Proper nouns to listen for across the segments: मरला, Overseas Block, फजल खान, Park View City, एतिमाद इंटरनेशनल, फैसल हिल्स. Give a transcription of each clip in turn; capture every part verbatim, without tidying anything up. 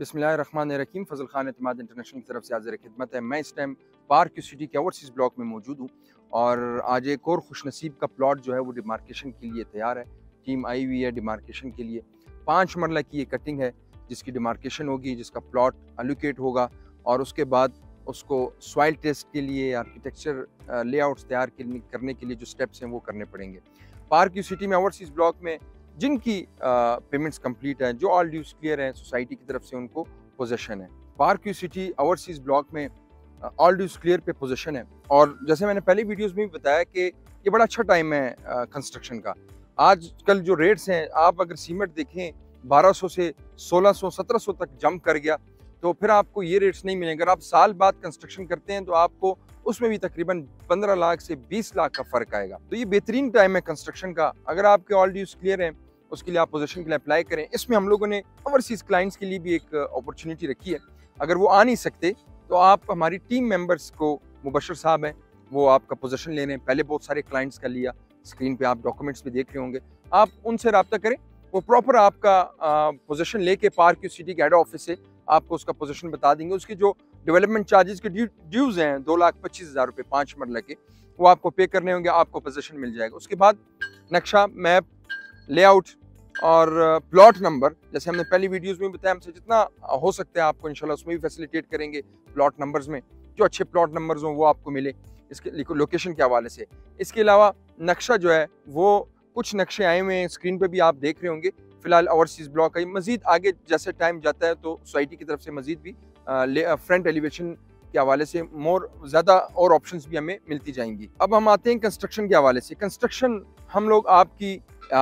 बिस्मिल्लाहिर्रहमानिर्रहीम। फजल खान एतिमाद इंटरनेशनल की तरफ से हाजिर खिदमत है। मैं इस टाइम पार्क व्यू सिटी के ओवरसीज़ ब्लॉक में मौजूद हूँ और आज एक और खुशनसीब का प्लॉट जो है वो डिमार्केशन के लिए तैयार है। टीम आई हुई है डिमार्केशन के लिए। पाँच मरला की ये कटिंग है जिसकी डिमार्केशन होगी, जिसका प्लॉट एलोकेट होगा और उसके बाद उसको सॉइल टेस्ट के लिए, आर्किटेक्चर लेआउट्स तैयार करने के लिए जो स्टेप्स हैं वो करने पड़ेंगे। पार्क व्यू सिटी में ओवरसीज़ ब्लॉक में जिनकी पेमेंट्स कंप्लीट हैं, जो ऑल ड्यूज क्लियर हैं, सोसाइटी की तरफ से उनको पोजीशन है। Park view city overseas block में ऑल ड्यूज क्लियर पे पोजीशन है और जैसे मैंने पहले वीडियोस में भी बताया कि ये बड़ा अच्छा टाइम है कंस्ट्रक्शन का। आजकल जो रेट्स हैं, आप अगर सीमेंट देखें बारह सौ से सोलह सौ सत्रह सौ तक जंप कर गया तो फिर आपको ये रेट्स नहीं मिलेंगे। अगर आप साल बाद कंस्ट्रक्शन करते हैं तो आपको उसमें भी तकरीबन पंद्रह लाख से बीस लाख का फ़र्क आएगा। तो ये बेहतरीन टाइम है कंस्ट्रक्शन का। अगर आपके ऑल ड्यूज क्लियर हैं उसके लिए आप पोजीशन के लिए अप्लाई करें। इसमें हम लोगों ने ओवरसीज़ क्लाइंट्स के लिए भी एक अपॉर्चुनिटी रखी है। अगर वो आ नहीं सकते तो आप हमारी टीम मेंबर्स को, मुबशर साहब हैं वो आपका पोजीशन ले रहे हैं, पहले बहुत सारे क्लाइंट्स का लिया, स्क्रीन पे आप डॉक्यूमेंट्स भी देख रहे होंगे, आप उनसे रब्ता करें। वो प्रॉपर आपका पोजीशन लेके पार्क व्यू सिटी के हेड ऑफिस से आपको उसका पोजीशन बता देंगे। उसके जो डेवलपमेंट चार्जेस के ड्यूज़ हैं दो लाख पच्चीस हज़ार रुपये पाँच मरला के, वो आपको पे करने होंगे, आपको पोजीशन मिल जाएगा। उसके बाद नक्शा, मैप, लेआउट और प्लॉट नंबर, जैसे हमने पहली वीडियोस में बताया, हमसे जितना हो सकता है आपको इंशाल्लाह उसमें भी फैसिलिटेट करेंगे। प्लॉट नंबर्स में जो अच्छे प्लॉट नंबर्स हों वो आपको मिले, इसके लोकेशन के हवाले से। इसके अलावा नक्शा जो है वो कुछ नक्शे आए हुए हैं, स्क्रीन पे भी आप देख रहे होंगे। फ़िलहाल ओवरसीज़ ब्लॉक का मज़ीद आगे जैसे टाइम जाता है तो सोसाइटी की तरफ से मज़ीद भी फ्रंट एलिवेशन के हवाले से मोर ज़्यादा और ऑप्शंस भी हमें मिलती जाएंगी। अब हम आते हैं कंस्ट्रक्शन के हवाले से। कंस्ट्रक्शन हम लोग आपकी आ,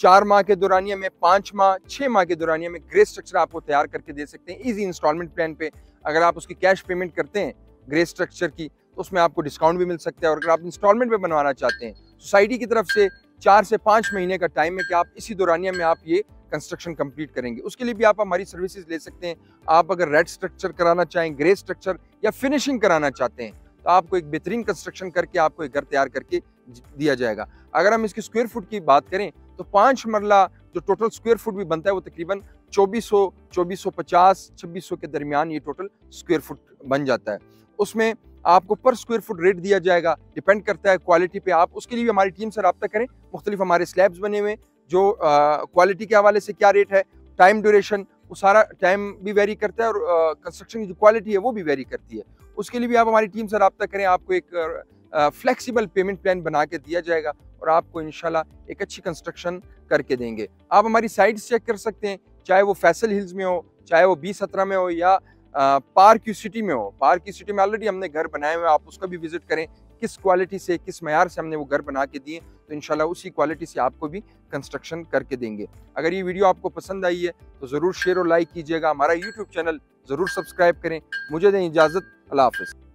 चार माह के दौरानिया में, पाँच माह छः माह के दौरानिया में ग्रे स्ट्रक्चर आपको तैयार करके दे सकते हैं इजी इंस्टॉलमेंट प्लान पे। अगर आप उसकी कैश पेमेंट करते हैं ग्रे स्ट्रक्चर की तो उसमें आपको डिस्काउंट भी मिल सकता है। और अगर आप इंस्टॉलमेंट पे बनवाना चाहते हैं, सोसाइटी की तरफ से चार से पाँच महीने का टाइम है कि आप इसी दौरानिया में आप ये कंस्ट्रक्शन कंप्लीट करेंगे। उसके लिए भी आप हमारी सर्विसेज ले सकते हैं। आप अगर रेड स्ट्रक्चर कराना चाहें, ग्रे स्ट्रक्चर या फिनिशिंग कराना चाहते हैं तो आपको एक बेहतरीन कंस्ट्रक्शन करके आपको एक घर तैयार करके दिया जाएगा। अगर हम इसकी स्क्वायर फुट की बात करें तो पाँच मरला जो टोटल स्क्वायर फुट भी बनता है वो तकरीबन चौबीस सौ, चौबीस सौ पचास, छब्बीस सौ के दरमियान ये टोटल स्क्वायर फुट बन जाता है। उसमें आपको पर स्क्वायर फुट रेट दिया जाएगा, डिपेंड करता है क्वालिटी पे। आप उसके लिए हमारी टीम से रब्ता करें। मुख्तलिफ हमारे स्लैब्स बने हुए जो क्वालिटी के हवाले से क्या रेट है, टाइम ड्यूरेशन, वो सारा टाइम भी वेरी करता है और कंस्ट्रक्शन की जो क्वालिटी है वो भी वेरी करती है। उसके लिए भी आप हमारी टीम से रब्ता करें। आपको एक फ्लेक्सिबल पेमेंट प्लान बना के दिया जाएगा और आपको इंशाल्लाह एक अच्छी कंस्ट्रक्शन करके देंगे। आप हमारी साइट्स चेक कर सकते हैं, चाहे वो फैसल हिल्स में हो, चाहे वो बी सत्रह में हो या पार्क व्यू सिटी में हो। पार्क व्यू सिटी में ऑलरेडी हमने घर बनाए हुए हैं, आप उसका भी विजिट करें, किस क्वालिटी से, किस मयार से हमने वो घर बना के दिए, तो इंशाल्लाह उसी क्वालिटी से आपको भी कंस्ट्रक्शन करके देंगे। अगर ये वीडियो आपको पसंद आई है तो ज़रूर शेयर और लाइक कीजिएगा। हमारा यूट्यूब चैनल ज़रूर सब्सक्राइब करें। मुझे दें इजाज़त, अल्लाह हाफ़िज़।